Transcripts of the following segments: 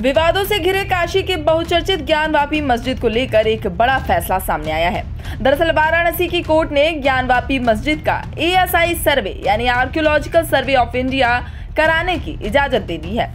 विवादों से घिरे काशी के बहुचर्चित ज्ञानवापी मस्जिद को लेकर एक बड़ा फैसला सामने आया है। दरअसल वाराणसी की कोर्ट ने ज्ञानवापी मस्जिद का एएसआई सर्वे यानी आर्कियोलॉजिकल सर्वे ऑफ इंडिया कराने की इजाजत दे दी है।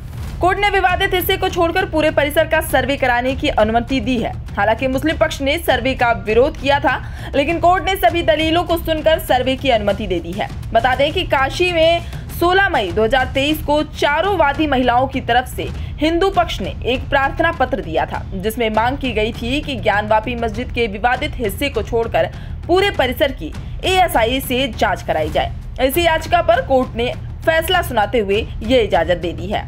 कोर्ट ने विवादित हिस्से को छोड़कर पूरे परिसर का सर्वे कराने की अनुमति दी है। हालांकि मुस्लिम पक्ष ने सर्वे का विरोध किया था, लेकिन कोर्ट ने सभी दलीलों को सुनकर सर्वे की अनुमति दे दी है। बता दें कि काशी में 16 मई 2023 को चारों वादी महिलाओं की तरफ से हिंदू पक्ष ने एक प्रार्थना पत्र दिया था, जिसमें मांग की गई थी कि ज्ञानवापी मस्जिद के विवादित हिस्से को छोड़कर पूरे परिसर की एएसआई से जांच कराई जाए। इसी याचिका पर कोर्ट ने फैसला सुनाते हुए ये इजाजत दे दी है।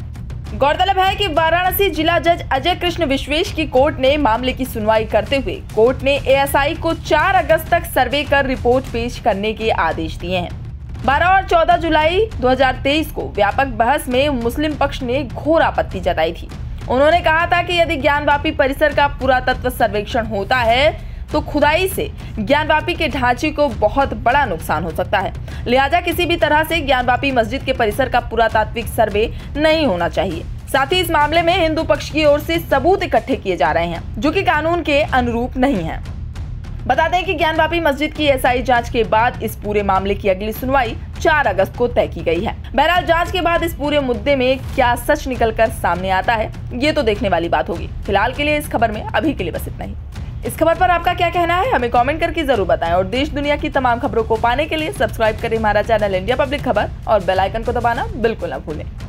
गौरतलब है कि वाराणसी जिला जज अजय कृष्ण विश्वेश की कोर्ट ने मामले की सुनवाई करते हुए कोर्ट ने एएसआई को 4 अगस्त तक सर्वे कर रिपोर्ट पेश करने के आदेश दिए हैं। 12 और 14 जुलाई 2023 को व्यापक बहस में मुस्लिम पक्ष ने घोर आपत्ति जताई थी। उन्होंने कहा था कि यदि ज्ञानवापी परिसर का पुरातत्व सर्वेक्षण होता है तो खुदाई से ज्ञानवापी के ढांचे को बहुत बड़ा नुकसान हो सकता है, लिहाजा किसी भी तरह से ज्ञानवापी मस्जिद के परिसर का पुरातात्विक सर्वे नहीं होना चाहिए। साथ ही इस मामले में हिंदू पक्ष की ओर से सबूत इकट्ठे किए जा रहे हैं, जो कि कानून के अनुरूप नहीं है। बता दें कि ज्ञानवापी मस्जिद की एएसआई जांच के बाद इस पूरे मामले की अगली सुनवाई 4 अगस्त को तय की गई है। बहरहाल जांच के बाद इस पूरे मुद्दे में क्या सच निकलकर सामने आता है, ये तो देखने वाली बात होगी। फिलहाल के लिए इस खबर में अभी के लिए बस इतना ही। इस खबर पर आपका क्या कहना है हमें कमेंट करके जरूर बताएं और देश दुनिया की तमाम खबरों को पाने के लिए सब्सक्राइब करें हमारा चैनल इंडिया पब्लिक खबर और बेल आइकन को दबाना बिल्कुल ना भूलें।